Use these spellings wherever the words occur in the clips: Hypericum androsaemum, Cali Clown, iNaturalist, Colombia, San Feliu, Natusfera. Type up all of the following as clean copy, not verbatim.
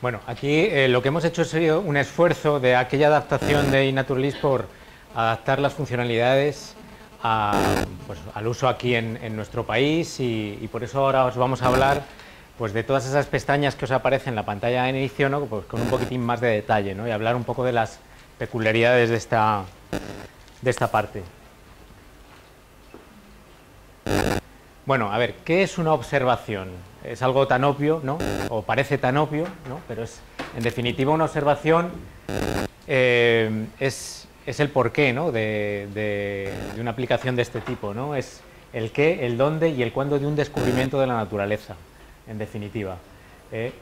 Bueno, aquí lo que hemos hecho es un esfuerzo de aquella adaptación de iNaturalist por adaptar las funcionalidades al uso aquí en nuestro país y por eso ahora os vamos a hablar pues de todas esas pestañas que os aparecen en la pantalla de inicio, ¿no? Pues con un poquitín más de detalle, ¿no? Y hablar un poco de las peculiaridades de esta parte. Bueno, a ver, ¿qué es una observación? Es algo tan obvio, ¿no? O parece tan obvio, ¿no? Pero es, en definitiva, una observación es el porqué, ¿no? de una aplicación de este tipo, ¿no? Es el qué, el dónde y el cuándo de un descubrimiento de la naturaleza, en definitiva. De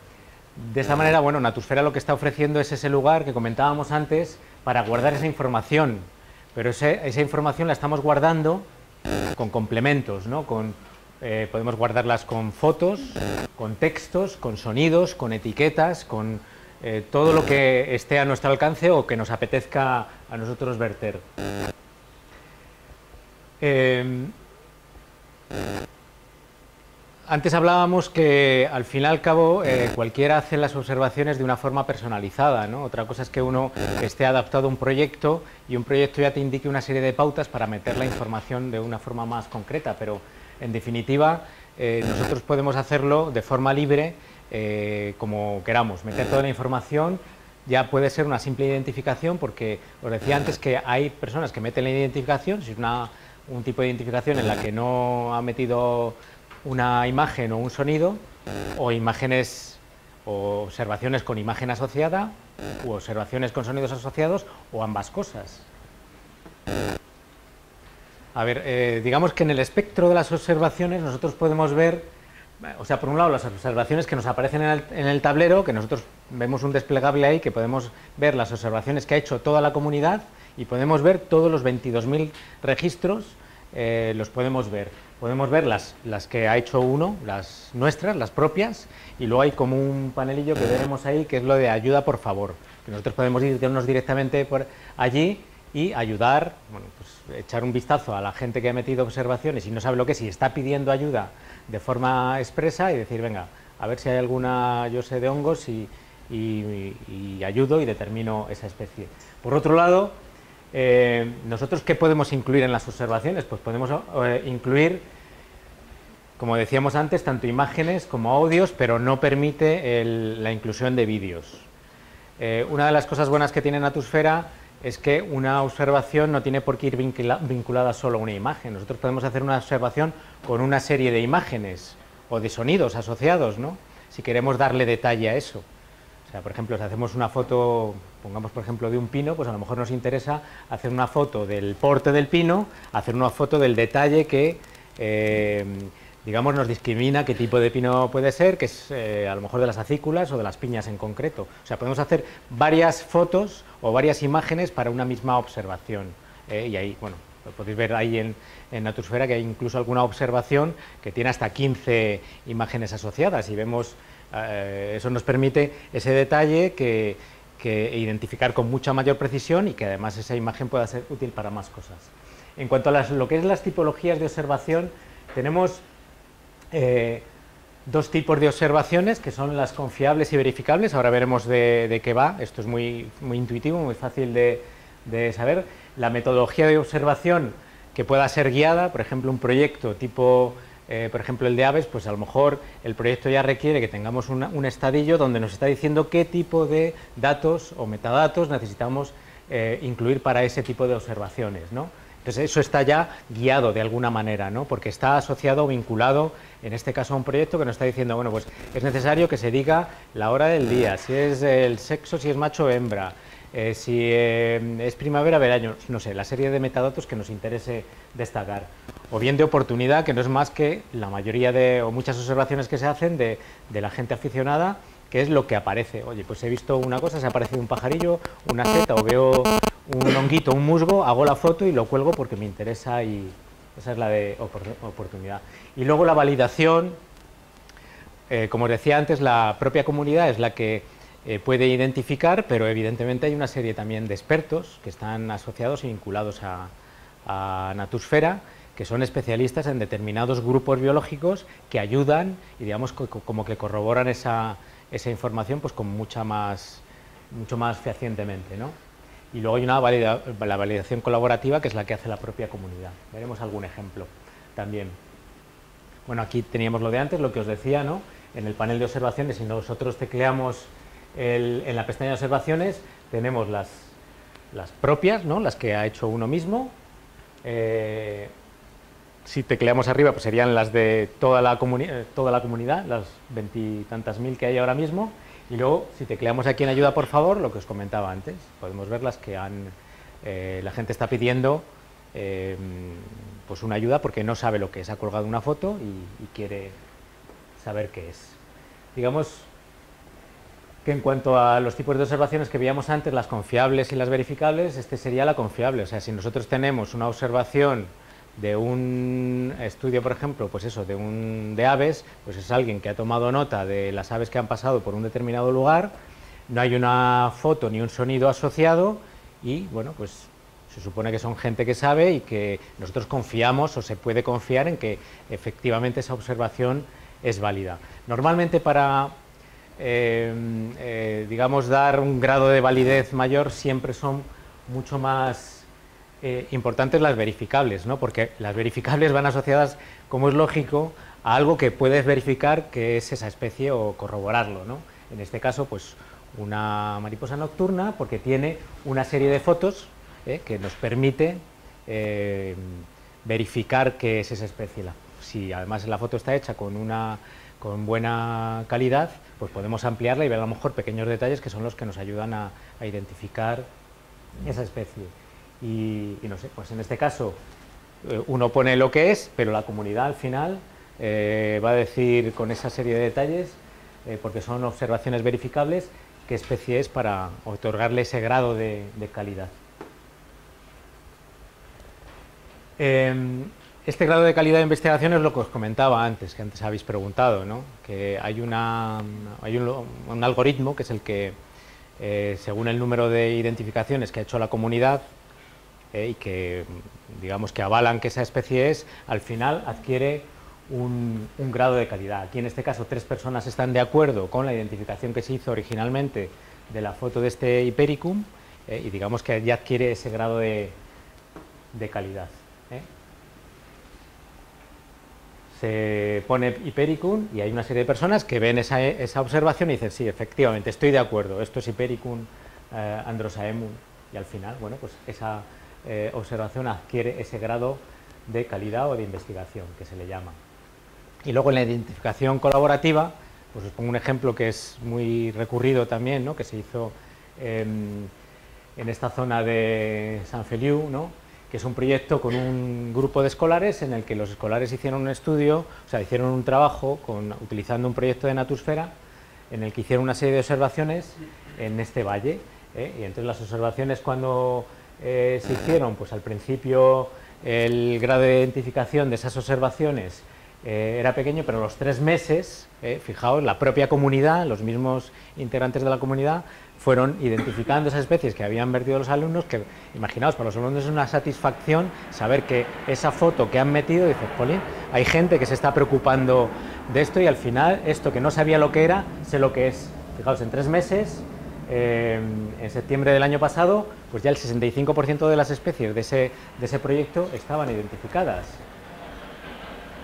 esta manera, bueno, Natusfera lo que está ofreciendo es ese lugar que comentábamos antes para guardar esa información, pero esa información la estamos guardando con complementos, ¿no? Podemos guardarlas con fotos, con textos, con sonidos, con etiquetas, con todo lo que esté a nuestro alcance o que nos apetezca a nosotros verter. Antes hablábamos que, al fin y al cabo, cualquiera hace las observaciones de una forma personalizada, ¿no? Otra cosa es que uno esté adaptado a un proyecto y un proyecto ya te indique una serie de pautas para meter la información de una forma más concreta, pero, en definitiva, nosotros podemos hacerlo de forma libre, como queramos, meter toda la información. Ya puede ser una simple identificación, porque os decía antes que hay personas que meten la identificación, si es un tipo de identificación en la que no ha metido una imagen o un sonido, o imágenes o observaciones con imagen asociada, u observaciones con sonidos asociados, o ambas cosas. A ver, digamos que en el espectro de las observaciones nosotros podemos ver, o sea, por un lado las observaciones que nos aparecen en el tablero, que nosotros vemos un desplegable ahí, que podemos ver las observaciones que ha hecho toda la comunidad y podemos ver todos los 22.000 registros, los podemos ver. Podemos ver las que ha hecho uno, las nuestras, las propias, y luego hay como un panelillo que veremos ahí, que es lo de ayuda por favor, que nosotros podemos irnos directamente por allí y ayudar, bueno, pues echar un vistazo a la gente que ha metido observaciones y no sabe lo que es y está pidiendo ayuda de forma expresa y decir, venga, a ver si hay alguna, yo sé, de hongos y ayudo y determino esa especie. Por otro lado, ¿nosotros qué podemos incluir en las observaciones? Pues podemos incluir, como decíamos antes, tanto imágenes como audios, pero no permite la inclusión de vídeos. Una de las cosas buenas que tiene Natusfera es que una observación no tiene por qué ir vinculada solo a una imagen. Nosotros podemos hacer una observación con una serie de imágenes o de sonidos asociados, ¿no? Si queremos darle detalle a eso. O sea, por ejemplo, si hacemos una foto, pongamos por ejemplo de un pino, pues a lo mejor nos interesa hacer una foto del porte del pino, hacer una foto del detalle que, digamos, nos discrimina qué tipo de pino puede ser, que es a lo mejor de las acículas o de las piñas en concreto. O sea, podemos hacer varias fotos o varias imágenes para una misma observación. Y ahí, bueno, lo podéis ver ahí en Natusfera que hay incluso alguna observación que tiene hasta 15 imágenes asociadas y vemos. Eso nos permite ese detalle que identificar con mucha mayor precisión y que además esa imagen pueda ser útil para más cosas. En cuanto a lo que es las tipologías de observación, tenemos dos tipos de observaciones que son las confiables y verificables. Ahora veremos de qué va, esto es muy, muy intuitivo, muy fácil de saber. La metodología de observación que pueda ser guiada, por ejemplo, un proyecto tipo. Por ejemplo, el de aves, pues a lo mejor el proyecto ya requiere que tengamos un estadillo donde nos está diciendo qué tipo de datos o metadatos necesitamos incluir para ese tipo de observaciones, ¿no? Entonces, eso está ya guiado de alguna manera, ¿no? Porque está asociado o vinculado, en este caso, a un proyecto que nos está diciendo, bueno, pues es necesario que se diga la hora del día, si es el sexo, si es macho o hembra, si es primavera, verano, no sé, la serie de metadatos que nos interese destacar. O bien de oportunidad, que no es más que la mayoría o muchas observaciones que se hacen de la gente aficionada, que es lo que aparece. Oye, pues he visto una cosa, se ha aparecido un pajarillo, una seta, o veo un honguito, un musgo, hago la foto y lo cuelgo porque me interesa y esa es la de oportunidad. Y luego la validación, como os decía antes, la propia comunidad es la que puede identificar, pero evidentemente hay una serie también de expertos que están asociados y vinculados a Natusfera, que son especialistas en determinados grupos biológicos que ayudan y digamos como que corroboran esa información pues con mucho más fehacientemente, ¿no? Y luego hay una la validación colaborativa, que es la que hace la propia comunidad. Veremos algún ejemplo también. Bueno, aquí teníamos lo de antes, lo que os decía, ¿no? En el panel de observaciones, si nosotros tecleamos en la pestaña de observaciones, tenemos las propias, ¿no? Las que ha hecho uno mismo. Si tecleamos arriba, pues serían las de toda la comunidad, las 20 y tantas mil que hay ahora mismo. Y luego, si tecleamos aquí en ayuda, por favor, lo que os comentaba antes, podemos ver las que la gente está pidiendo pues una ayuda porque no sabe lo que es, ha colgado una foto y quiere saber qué es. Digamos que en cuanto a los tipos de observaciones que veíamos antes, las confiables y las verificables, este sería la confiable. O sea, si nosotros tenemos una observación de un estudio, por ejemplo, pues eso, de aves, pues es alguien que ha tomado nota de las aves que han pasado por un determinado lugar, no hay una foto ni un sonido asociado y, bueno, pues se supone que son gente que sabe y que nosotros confiamos o se puede confiar en que efectivamente esa observación es válida. Normalmente para, digamos, dar un grado de validez mayor siempre son mucho más importantes las verificables, ¿no? Porque las verificables van asociadas, como es lógico, a algo que puedes verificar que es esa especie o corroborarlo, ¿no? En este caso, pues una mariposa nocturna, porque tiene una serie de fotos que nos permite verificar que es esa especie. Si además la foto está hecha con buena calidad, pues podemos ampliarla y ver a lo mejor pequeños detalles que son los que nos ayudan a identificar esa especie. Y no sé, pues en este caso uno pone lo que es, pero la comunidad al final va a decir con esa serie de detalles, porque son observaciones verificables, qué especie es para otorgarle ese grado de calidad. Este grado de calidad de investigación es lo que os comentaba antes, que antes habéis preguntado, ¿no? Que hay un algoritmo que es el que, según el número de identificaciones que ha hecho la comunidad, y que, digamos, que avalan que esa especie es, al final adquiere un grado de calidad. Aquí en este caso 3 personas están de acuerdo con la identificación que se hizo originalmente de la foto de este Hypericum y digamos que ya adquiere ese grado de calidad. Se pone Hypericum y hay una serie de personas que ven esa observación y dicen, sí, efectivamente, estoy de acuerdo, esto es Hypericum androsaemum, y al final, bueno, pues esa observación adquiere ese grado de calidad o de investigación que se le llama. Y luego en la identificación colaborativa, pues os pongo un ejemplo que es muy recurrido también, ¿no? Que se hizo en esta zona de San Feliu, ¿no? Que es un proyecto con un grupo de escolares en el que los escolares hicieron un estudio, o sea, hicieron un trabajo utilizando un proyecto de Natusfera en el que hicieron una serie de observaciones en este valle, y entonces las observaciones cuando se hicieron, pues al principio el grado de identificación de esas observaciones era pequeño, pero a los 3 meses, fijaos, la propia comunidad, los mismos integrantes de la comunidad, fueron identificando esas especies que habían vertido los alumnos, que imaginaos, para los alumnos es una satisfacción saber que esa foto que han metido, dices, Polín, hay gente que se está preocupando de esto y al final esto que no sabía lo que era, sé lo que es. Fijaos, en 3 meses... en septiembre del año pasado, pues ya el 65% de las especies de ese proyecto estaban identificadas.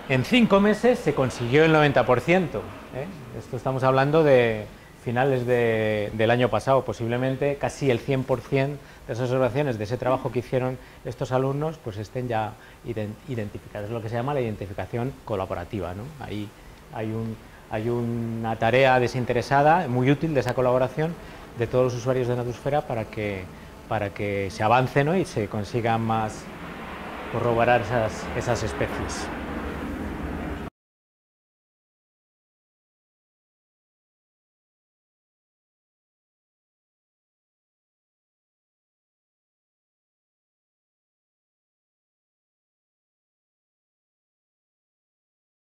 En 5 meses se consiguió el 90%. Esto estamos hablando de finales del año pasado, posiblemente casi el 100% de esas observaciones, de ese trabajo que hicieron estos alumnos, pues estén ya identificadas. Es lo que se llama la identificación colaborativa, ¿no? Ahí hay una tarea desinteresada, muy útil, de esa colaboración de todos los usuarios de Natusfera para que se avance, ¿no? Y se consigan más corroborar esas especies.